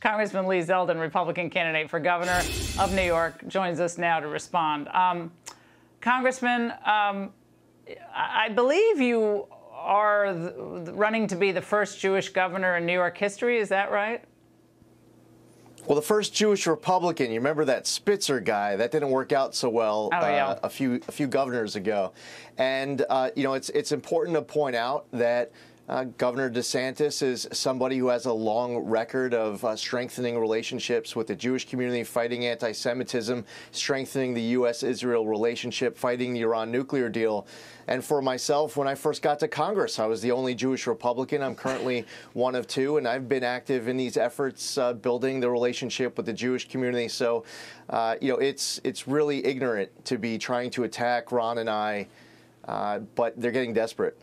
Congressman Lee Zeldin, Republican candidate for governor of New York, joins us now to respond. Congressman, I believe you are running to be the first Jewish governor in New York history. Is that right? Well, the first Jewish Republican, you remember that Spitzer guy, that didn't work out so well a few governors ago. And, you know, it's important to point out that Governor DeSantis is somebody who has a long record of strengthening relationships with the Jewish community, fighting anti-Semitism, strengthening the U.S.-Israel relationship, fighting the Iran nuclear deal. And for myself, when I first got to Congress, I was the only Jewish Republican. I'm currently one of two, and I've been active in these efforts building the relationship with the Jewish community. So, you know, it's really ignorant to be trying to attack Ron and I, but they're getting desperate.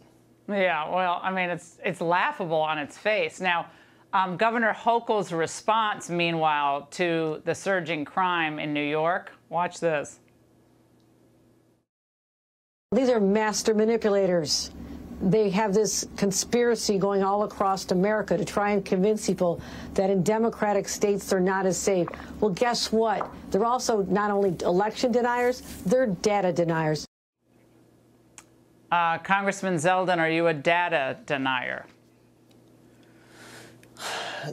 Yeah, well, I mean, it's laughable on its face. Now, Governor Hochul's response, meanwhile, to the surging crime in New York, watch this. These are master manipulators. They have this conspiracy going all across America to try and convince people that in Democratic states they're not as safe. Well, guess what? They're also not only election deniers, they're data deniers. Congressman Zeldin, are you a data denier?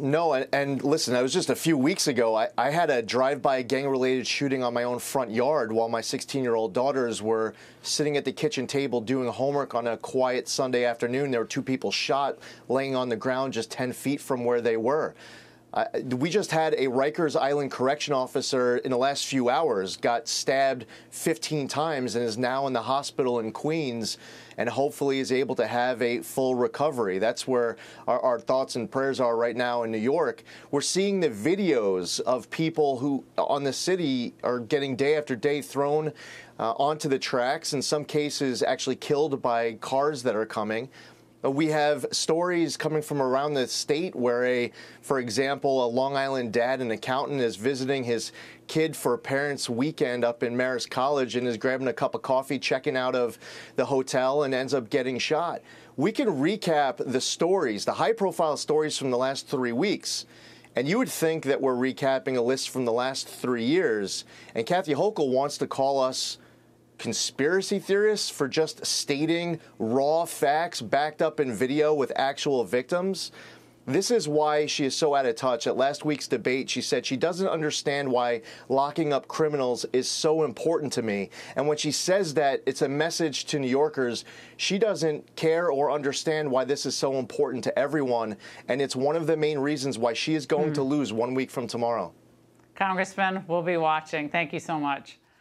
No, and listen, it was just a few weeks ago. I had a drive-by gang-related shooting on my own front yard while my 16-year-old daughters were sitting at the kitchen table doing homework on a quiet Sunday afternoon. There were two people shot laying on the ground just 10 feet from where they were. We just had a Rikers Island correction officer in the last few hours got stabbed 15 times and is now in the hospital in Queens and hopefully is able to have a full recovery. That's where our thoughts and prayers are right now in New York. We're seeing the videos of people who on the city are getting day after day thrown onto the tracks, in some cases actually killed by cars that are coming. We have stories coming from around the state where, for example, a Long Island dad, an accountant, is visiting his kid for a parents' weekend up in Marist College and is grabbing a cup of coffee, checking out of the hotel, and ends up getting shot. We can recap the stories, the high-profile stories from the last 3 weeks. And you would think that we're recapping a list from the last 3 years. And Kathy Hochul wants to call us conspiracy theorists for just stating raw facts backed up in video with actual victims. This is why she is so out of touch. At last week's debate, she said she doesn't understand why locking up criminals is so important to me. And when she says that, it's a message to New Yorkers. She doesn't care or understand why this is so important to everyone. And it's one of the main reasons why she is going to lose 1 week from tomorrow. Congressman, we'll be watching. Thank you so much.